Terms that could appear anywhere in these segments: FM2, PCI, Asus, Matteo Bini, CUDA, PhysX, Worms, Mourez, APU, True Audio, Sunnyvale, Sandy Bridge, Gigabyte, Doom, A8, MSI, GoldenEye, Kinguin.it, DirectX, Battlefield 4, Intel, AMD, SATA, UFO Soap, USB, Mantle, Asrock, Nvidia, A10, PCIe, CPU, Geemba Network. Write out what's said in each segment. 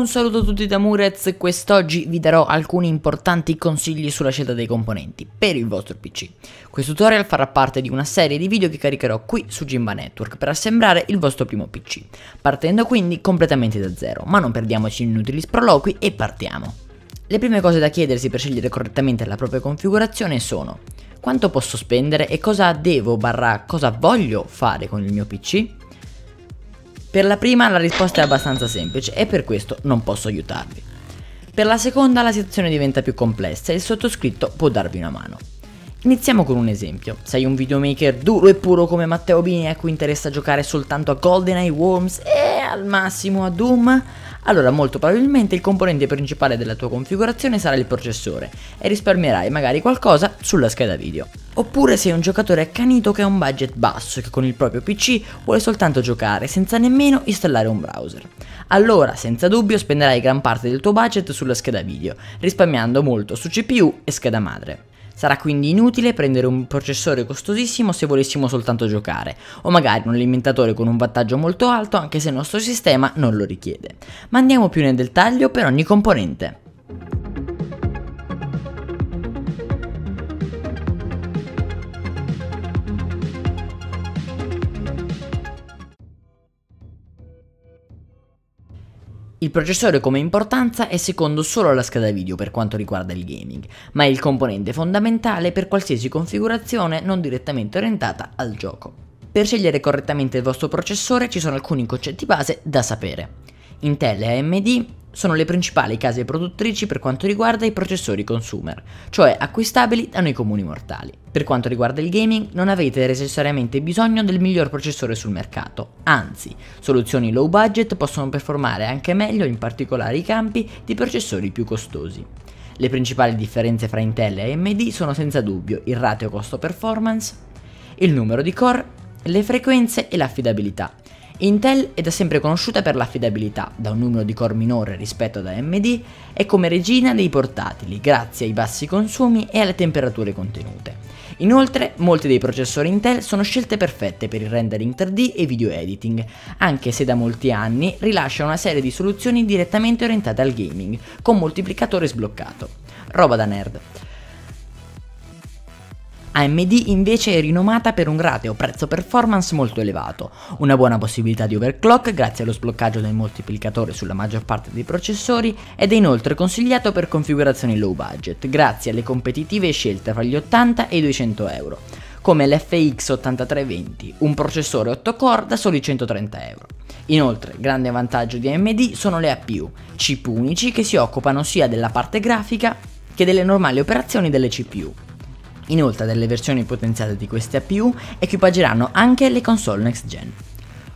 Un saluto a tutti da Mourez, quest'oggi vi darò alcuni importanti consigli sulla scelta dei componenti per il vostro PC. Questo tutorial farà parte di una serie di video che caricherò qui su Geemba Network per assemblare il vostro primo PC, partendo quindi completamente da zero, ma non perdiamoci in inutili sproloqui e partiamo. Le prime cose da chiedersi per scegliere correttamente la propria configurazione sono: quanto posso spendere e cosa devo / cosa voglio fare con il mio PC? Per la prima la risposta è abbastanza semplice e per questo non posso aiutarvi. Per la seconda la situazione diventa più complessa e il sottoscritto può darvi una mano. Iniziamo con un esempio. Sei un videomaker duro e puro come Matteo Bini a cui interessa giocare soltanto a GoldenEye, Worms e al massimo a Doom? Allora molto probabilmente il componente principale della tua configurazione sarà il processore e risparmierai magari qualcosa sulla scheda video. Oppure sei un giocatore accanito che ha un budget basso e che con il proprio PC vuole soltanto giocare senza nemmeno installare un browser. Allora senza dubbio spenderai gran parte del tuo budget sulla scheda video, risparmiando molto su CPU e scheda madre. Sarà quindi inutile prendere un processore costosissimo se volessimo soltanto giocare, o magari un alimentatore con un wattaggio molto alto anche se il nostro sistema non lo richiede. Ma andiamo più nel dettaglio per ogni componente. Il processore come importanza è secondo solo alla scheda video per quanto riguarda il gaming, ma è il componente fondamentale per qualsiasi configurazione non direttamente orientata al gioco. Per scegliere correttamente il vostro processore ci sono alcuni concetti base da sapere. Intel e AMD sono le principali case produttrici per quanto riguarda i processori consumer, cioè acquistabili da noi comuni mortali. Per quanto riguarda il gaming non avete necessariamente bisogno del miglior processore sul mercato, anzi, soluzioni low budget possono performare anche meglio in particolari campi di processori più costosi. Le principali differenze fra Intel e AMD sono senza dubbio il ratio costo-performance, il numero di core, le frequenze e l'affidabilità. Intel è da sempre conosciuta per l'affidabilità, da un numero di core minore rispetto ad AMD, e come regina dei portatili, grazie ai bassi consumi e alle temperature contenute. Inoltre, molti dei processori Intel sono scelte perfette per il rendering 3D e video editing, anche se da molti anni rilasciano una serie di soluzioni direttamente orientate al gaming, con moltiplicatore sbloccato. Roba da nerd. AMD invece è rinomata per un ratio prezzo-performance molto elevato, una buona possibilità di overclock grazie allo sbloccaggio del moltiplicatore sulla maggior parte dei processori, ed è inoltre consigliato per configurazioni low budget grazie alle competitive scelte fra gli 80 e i 200 euro, come l'FX 8320, un processore 8 core da soli 130 euro. Inoltre, grande vantaggio di AMD sono le APU, chip unici che si occupano sia della parte grafica che delle normali operazioni delle CPU. Inoltre delle versioni potenziate di queste APU equipaggeranno anche le console next gen.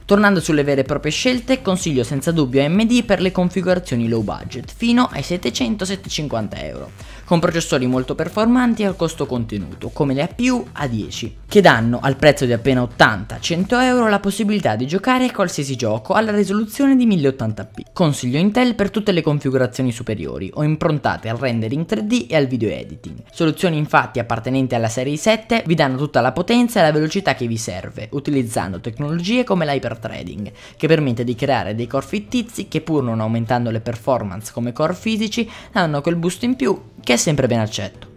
Tornando sulle vere e proprie scelte, consiglio senza dubbio AMD per le configurazioni low budget fino ai 700-750 euro, con processori molto performanti e a costo contenuto, come le APU A10, che danno al prezzo di appena 80-100 euro la possibilità di giocare a qualsiasi gioco alla risoluzione di 1080p. Consiglio Intel per tutte le configurazioni superiori o improntate al rendering 3D e al video editing. Soluzioni infatti appartenenti alla serie 7 vi danno tutta la potenza e la velocità che vi serve, utilizzando tecnologie come l'hyper trading, che permette di creare dei core fittizi che, pur non aumentando le performance come core fisici, danno quel boost in più che è sempre ben accetto.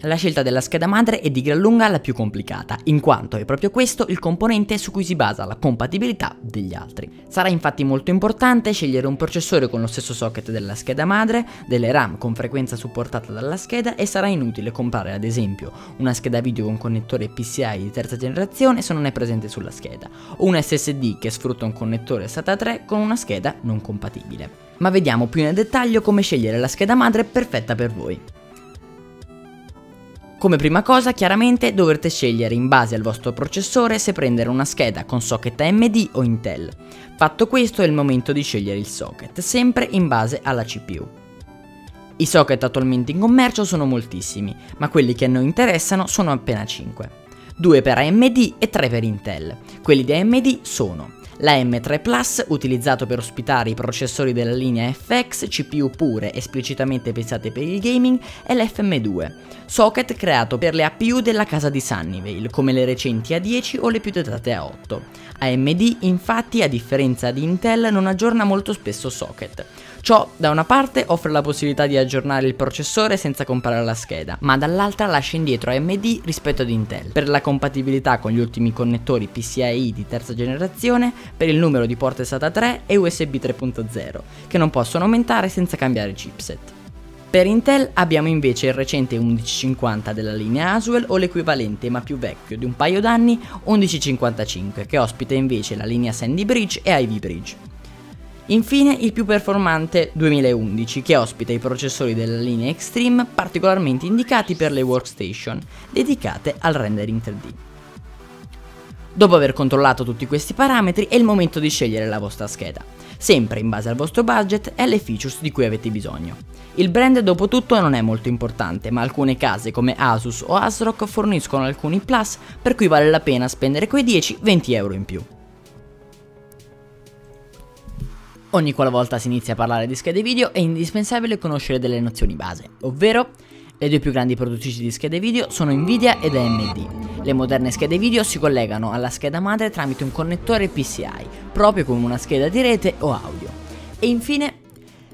La scelta della scheda madre è di gran lunga la più complicata, in quanto è proprio questo il componente su cui si basa la compatibilità degli altri. Sarà infatti molto importante scegliere un processore con lo stesso socket della scheda madre, delle RAM con frequenza supportata dalla scheda, e sarà inutile comprare ad esempio una scheda video con connettore PCI di terza generazione se non è presente sulla scheda, o un SSD che sfrutta un connettore SATA 3 con una scheda non compatibile. Ma vediamo più nel dettaglio come scegliere la scheda madre perfetta per voi. Come prima cosa, chiaramente dovrete scegliere in base al vostro processore se prendere una scheda con socket AMD o Intel. Fatto questo è il momento di scegliere il socket, sempre in base alla CPU. I socket attualmente in commercio sono moltissimi, ma quelli che a noi interessano sono appena 5. 2 per AMD e 3 per Intel. Quelli di AMD sono La M3 Plus, utilizzato per ospitare i processori della linea FX, CPU pure esplicitamente pensate per il gaming, e la FM2, socket creato per le APU della casa di Sunnyvale, come le recenti A10 o le più datate A8. AMD, infatti, a differenza di Intel, non aggiorna molto spesso socket. Ciò, da una parte, offre la possibilità di aggiornare il processore senza comprare la scheda, ma dall'altra lascia indietro AMD rispetto ad Intel, per la compatibilità con gli ultimi connettori PCIe di terza generazione, per il numero di porte SATA 3 e USB 3.0, che non possono aumentare senza cambiare chipset. Per Intel abbiamo invece il recente 1150 della linea Haswell o l'equivalente ma più vecchio di un paio d'anni 1155, che ospita invece la linea Sandy Bridge e Ivy Bridge. Infine il più performante 2011, che ospita i processori della linea Extreme particolarmente indicati per le workstation dedicate al rendering 3D. Dopo aver controllato tutti questi parametri è il momento di scegliere la vostra scheda, sempre in base al vostro budget e alle features di cui avete bisogno. Il brand dopo tutto non è molto importante, ma alcune case come Asus o Asrock forniscono alcuni plus per cui vale la pena spendere quei 10-20 euro in più. Ogni qualvolta si inizia a parlare di schede video è indispensabile conoscere delle nozioni base, ovvero le due più grandi produttrici di schede video sono Nvidia ed AMD. Le moderne schede video si collegano alla scheda madre tramite un connettore PCI, proprio come una scheda di rete o audio. E infine,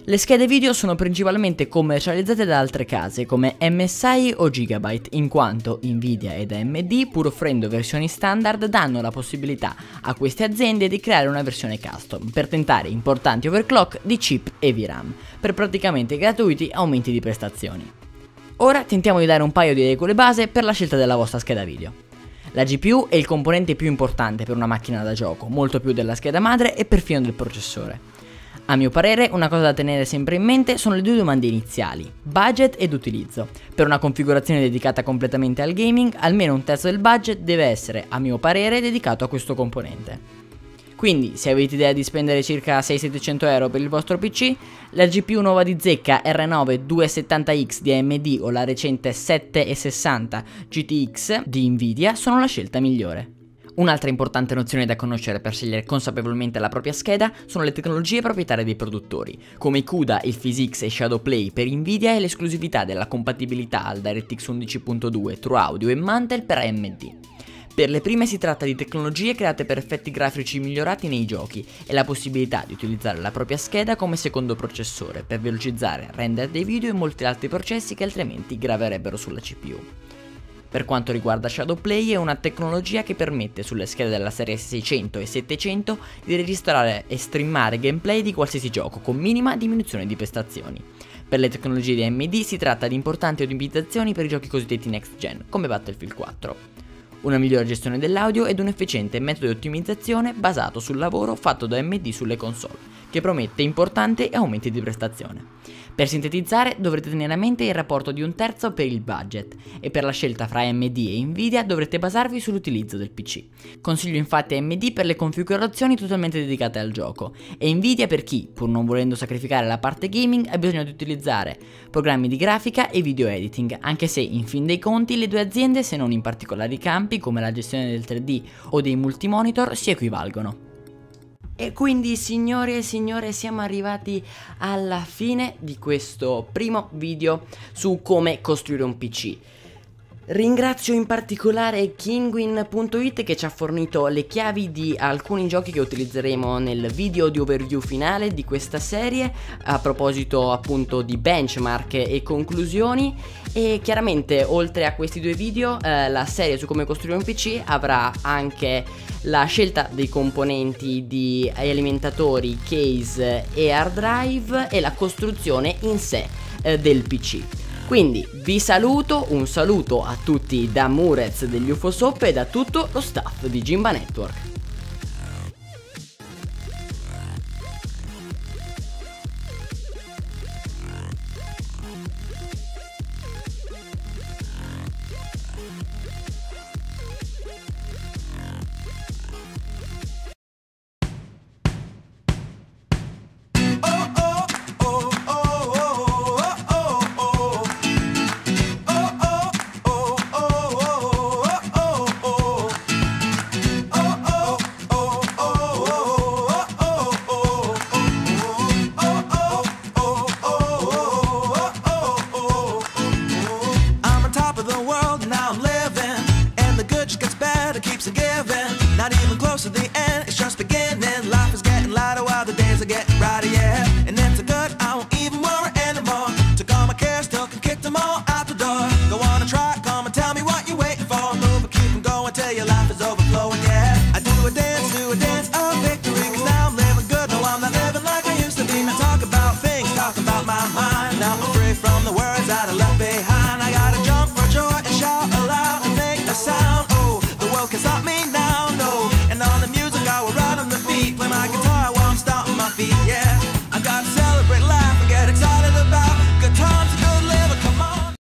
le schede video sono principalmente commercializzate da altre case come MSI o Gigabyte, in quanto Nvidia ed AMD, pur offrendo versioni standard, danno la possibilità a queste aziende di creare una versione custom per tentare importanti overclock di chip e VRAM, per praticamente gratuiti aumenti di prestazioni. Ora tentiamo di dare un paio di regole base per la scelta della vostra scheda video. La GPU è il componente più importante per una macchina da gioco, molto più della scheda madre e perfino del processore. A mio parere, una cosa da tenere sempre in mente sono le due domande iniziali, budget ed utilizzo. Per una configurazione dedicata completamente al gaming, almeno un terzo del budget deve essere, a mio parere, dedicato a questo componente. Quindi, se avete idea di spendere circa 600-700 euro per il vostro PC, la GPU nuova di zecca R9 270X di AMD o la recente 760 GTX di Nvidia sono la scelta migliore. Un'altra importante nozione da conoscere per scegliere consapevolmente la propria scheda sono le tecnologie proprietarie dei produttori, come i CUDA, il PhysX e Shadowplay per Nvidia e l'esclusività della compatibilità al DirectX 11.2, True Audio e Mantle per AMD. Per le prime si tratta di tecnologie create per effetti grafici migliorati nei giochi e la possibilità di utilizzare la propria scheda come secondo processore per velocizzare render dei video e molti altri processi che altrimenti graverebbero sulla CPU. Per quanto riguarda Shadowplay, è una tecnologia che permette sulle schede della serie 600 e 700 di registrare e streamare gameplay di qualsiasi gioco con minima diminuzione di prestazioni. Per le tecnologie di AMD si tratta di importanti ottimizzazioni per i giochi cosiddetti next gen, come Battlefield 4. Una migliore gestione dell'audio ed un efficiente metodo di ottimizzazione basato sul lavoro fatto da AMD sulle console, che promette importanti aumenti di prestazione. Per sintetizzare dovrete tenere a mente il rapporto di un terzo per il budget e per la scelta fra AMD e Nvidia dovrete basarvi sull'utilizzo del PC. Consiglio infatti AMD per le configurazioni totalmente dedicate al gioco e Nvidia per chi, pur non volendo sacrificare la parte gaming, ha bisogno di utilizzare programmi di grafica e video editing, anche se in fin dei conti le due aziende, se non in particolari campi come la gestione del 3D o dei multimonitor, si equivalgono. E quindi signori e signore siamo arrivati alla fine di questo primo video su come costruire un PC. Ringrazio in particolare Kinguin.it che ci ha fornito le chiavi di alcuni giochi che utilizzeremo nel video di overview finale di questa serie a proposito appunto di benchmark e conclusioni, e chiaramente oltre a questi due video la serie su come costruire un PC avrà anche la scelta dei componenti di alimentatori, case e hard drive e la costruzione in sé del PC. Quindi vi saluto, un saluto a tutti da Mourez degli UFO Soap e da tutto lo staff di Geemba Network.